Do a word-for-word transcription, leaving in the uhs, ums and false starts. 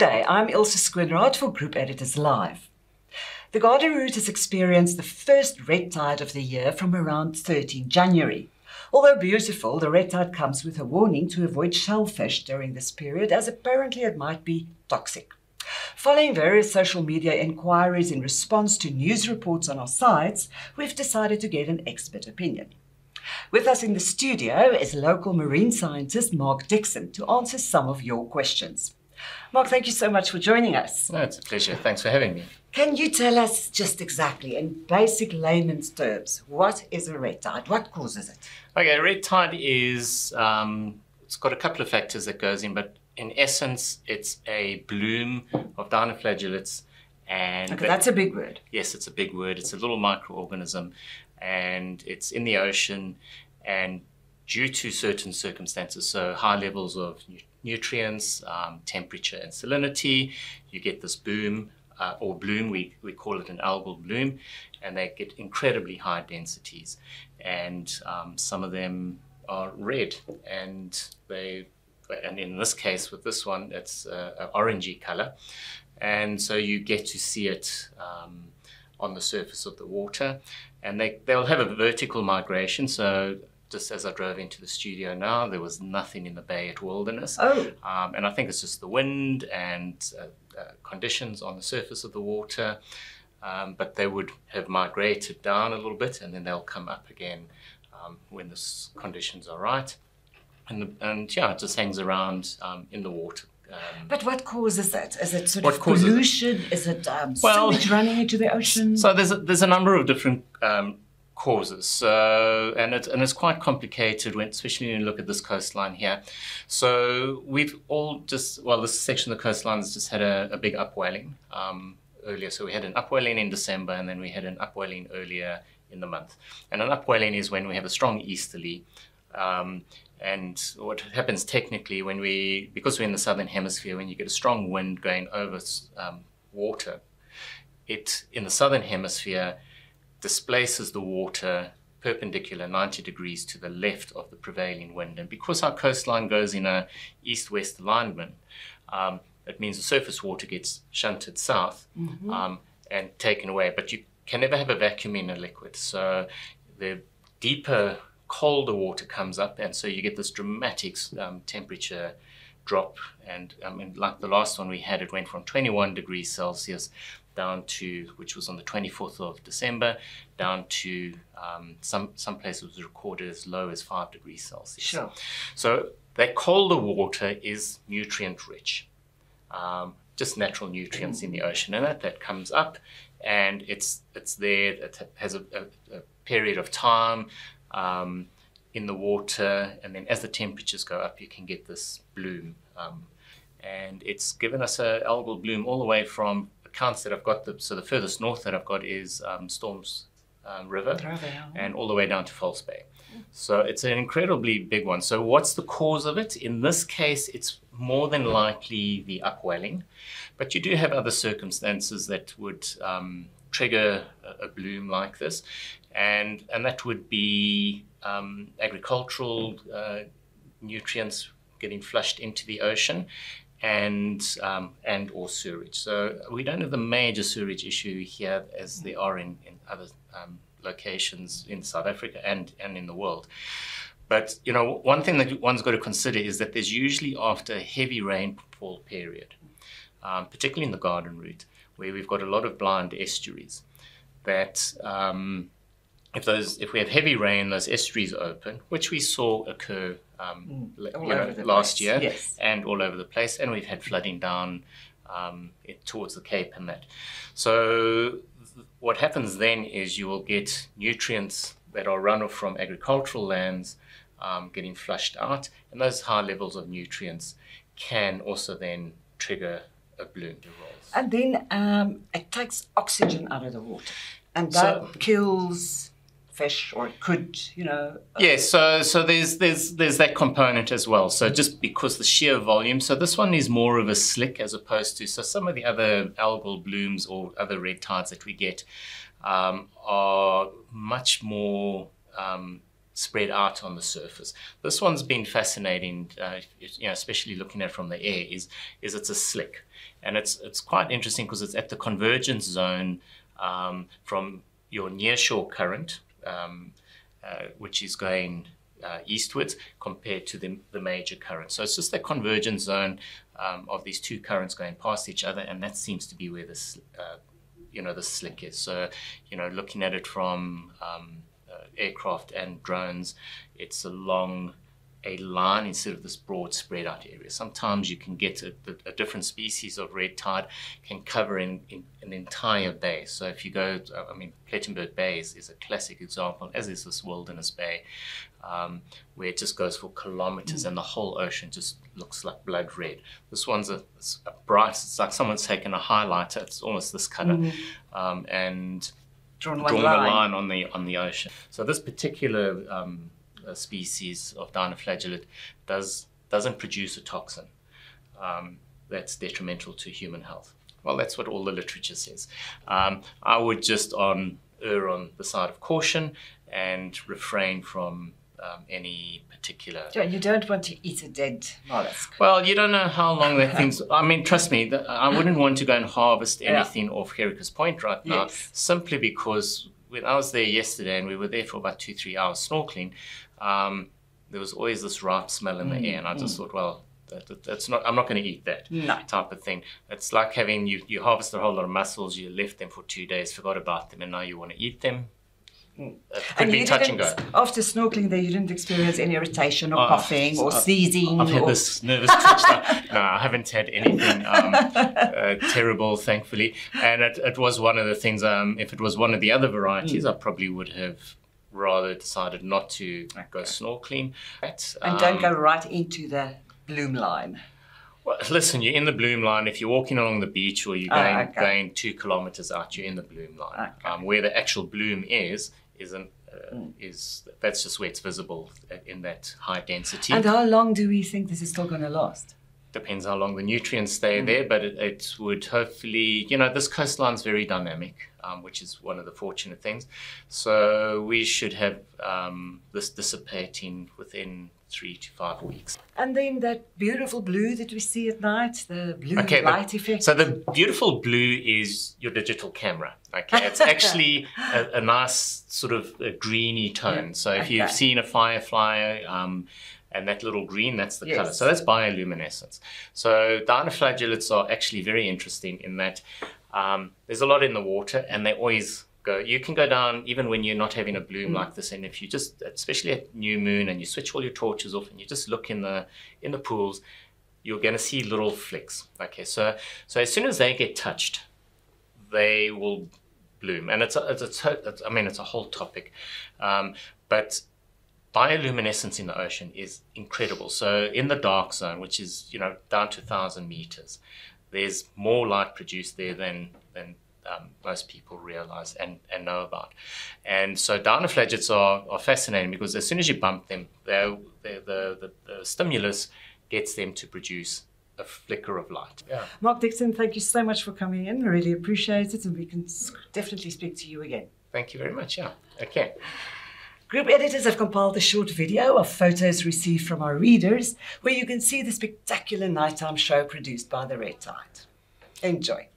day, I'm Ilse Schwenrath for Group Editors Live. The Garden Route has experienced the first red tide of the year from around the thirteenth of January. Although beautiful, the red tide comes with a warning to avoid shellfish during this period, as apparently it might be toxic. Following various social media inquiries in response to news reports on our sites, we've decided to get an expert opinion. With us in the studio is local marine scientist Mark Dixon to answer some of your questions. Mark, thank you so much for joining us. No, it's a pleasure. Thanks for having me. Can you tell us just exactly, in basic layman's terms, what is a red tide? What causes it? Okay, red tide is, um, it's got a couple of factors that goes in, but in essence, it's a bloom of dinoflagellates. And okay, that's a big word. Yes, it's a big word. It's a little microorganism, and it's in the ocean, and due to certain circumstances, so high levels of nutrients, um, temperature and salinity, you get this boom uh, or bloom, we, we call it an algal bloom, and they get incredibly high densities. And um, some of them are red, and they, and in this case with this one, it's uh, an orangey color. And so you get to see it um, on the surface of the water, and they, they'll have a vertical migration. So just as I drove into the studio now, there was nothing in the bay at Wilderness. Oh. Um, and I think it's just the wind and uh, uh, conditions on the surface of the water. Um, but they would have migrated down a little bit, and then they'll come up again um, when the conditions are right. And, the, and yeah, it just hangs around um, in the water. Um, but what causes that? Is it sort of pollution? It? Is it um, well, sewage running into the ocean? So there's a, there's a number of different um, causes. So and it's and it's quite complicated, when, especially when you look at this coastline here. So we've all just well, this section of the coastline has just had a, a big upwelling um, earlier. So we had an upwelling in December, and then we had an upwelling earlier in the month. And an upwelling is when we have a strong easterly. Um, And what happens technically when we, because we're in the southern hemisphere, when you get a strong wind going over um, water, it, in the southern hemisphere, displaces the water perpendicular ninety degrees to the left of the prevailing wind. And because our coastline goes in a east-west alignment, um, it means the surface water gets shunted south mm-hmm. um, and taken away. But you can never have a vacuum in a liquid. So the deeper, colder water comes up, and so you get this dramatic um, temperature drop. And I mean, like the last one we had, it went from twenty-one degrees Celsius down to, which was on the twenty-fourth of December, down to um, some some places was recorded as low as five degrees Celsius. Sure. So that colder water is nutrient rich, um, just natural nutrients in the ocean, and that that comes up, and it's it's there. It has a, a, a period of time. Um, in the water, and then as the temperatures go up, you can get this bloom, um, and it's given us an algal bloom all the way from accounts that I've got. The, so the furthest north that I've got is um, Storms um, River, and all the way down to False Bay. Mm. So it's an incredibly big one. So what's the cause of it? In this case, it's more than likely the upwelling, but you do have other circumstances that would um, trigger a, a bloom like this. And, and that would be um, agricultural uh, nutrients getting flushed into the ocean, and, um, and or sewage. So we don't have the major sewage issue here as there are in, in other um, locations in South Africa and, and in the world. But, you know, one thing that one's got to consider is that there's usually after a heavy rainfall period, um, particularly in the Garden Route, where we've got a lot of blind estuaries, that um, if those, if we have heavy rain, those estuaries open, which we saw occur um, mm, you know, last place. year yes. and all over the place, and we've had flooding down um, it, towards the Cape and that. So th what happens then is you will get nutrients that are runoff from agricultural lands um, getting flushed out, and those high levels of nutrients can also then trigger a bloom. And then um, it takes oxygen out of the water, and that so, kills fish, or it could, you know. Yes, yeah, so so there's there's there's that component as well. So just because the sheer volume, so this one is more of a slick as opposed to, so some of the other algal blooms or other red tides that we get um, are much more um, spread out on the surface. This one's been fascinating, uh, you know, especially looking at it from the air, is, is it's a slick. And it's, it's quite interesting because it's at the convergence zone um, from your nearshore current, um, uh, which is going uh, eastwards, compared to the, the major current. So it's just the convergence zone um, of these two currents going past each other, and that seems to be where this, uh, you know, the slick is. So, you know, looking at it from um, uh, aircraft and drones, it's along a line instead of this broad spread out area. Sometimes you can get a, a different species of red tide can cover in, in an entire bay. So if you go, I mean, Plettenberg Bay is, is a classic example, as is this Wilderness Bay, um, where it just goes for kilometers mm. and the whole ocean just looks like blood red. This one's a, a bright, it's like someone's taken a highlighter, it's almost this color, mm. um, and drawn, drawn line. a line on the, on the ocean. So this particular um, A species of dinoflagellate does, doesn't produce a toxin um, that's detrimental to human health. Well, that's what all the literature says. Um, I would just on, err on the side of caution and refrain from um, any particular... You don't want to eat a dead mollusk. Well, you don't know how long that thing's... I mean, trust me, I wouldn't want to go and harvest anything yeah. off Herica's Point right now, yes. simply because when I was there yesterday, and we were there for about two, three hours snorkeling, Um, there was always this ripe smell in the mm, air, and I just mm. thought, well, that, that, that's not, I'm not going to eat that no. type of thing. It's like having, you, you harvest a whole lot of mussels, you left them for two days, forgot about them, and now you want to eat them. It could and be touch and go. After snorkeling there, you didn't experience any irritation or oh, coughing or I've, sneezing? I've had or... this nervous twitch. No, I haven't had anything um, uh, terrible, thankfully. And it, it was one of the things, um, if it was one of the other varieties, mm. I probably would have rather decided not to okay. go snorkeling. But, um, and don't go right into the bloom line. Well, listen, you're in the bloom line. If you're walking along the beach or you're going, oh, okay. going two kilometers out, you're in the bloom line. Okay. Um, where the actual bloom is, isn't, uh, mm. is, that's just where it's visible in that high density. And how long do we think this is still going to last? Depends how long the nutrients stay mm. there, but it, it would hopefully, you know, this coastline's very dynamic, um, which is one of the fortunate things. So we should have um, this dissipating within three to five weeks. And then that beautiful blue that we see at night, the blue okay, light the, effect. So the beautiful blue is your digital camera. Okay, it's actually a, a nice sort of a greeny tone. Yeah. So if okay. you've seen a firefly, um, and that little green, that's the yes. color. So that's bioluminescence. So dinoflagellates are actually very interesting in that um, there's a lot in the water, and they always go, you can go down even when you're not having a bloom mm. like this. And if you just, especially at new moon, and you switch all your torches off and you just look in the, in the pools, you're gonna see little flicks. Okay, so, so as soon as they get touched, they will bloom. And it's, a, it's, a, it's I mean, it's a whole topic, um, but bioluminescence in the ocean is incredible. So in the dark zone, which is, you know, down to a thousand meters, there's more light produced there than, than um, most people realize and, and know about. And so dinoflagellates are, are fascinating because as soon as you bump them, they're, they're, the, the, the stimulus gets them to produce a flicker of light. Yeah. Mark Dixon, thank you so much for coming in. I really appreciate it, and we can definitely speak to you again. Thank you very much. Yeah, okay. Group Editors have compiled a short video of photos received from our readers, where you can see the spectacular nighttime show produced by the red tide. Enjoy.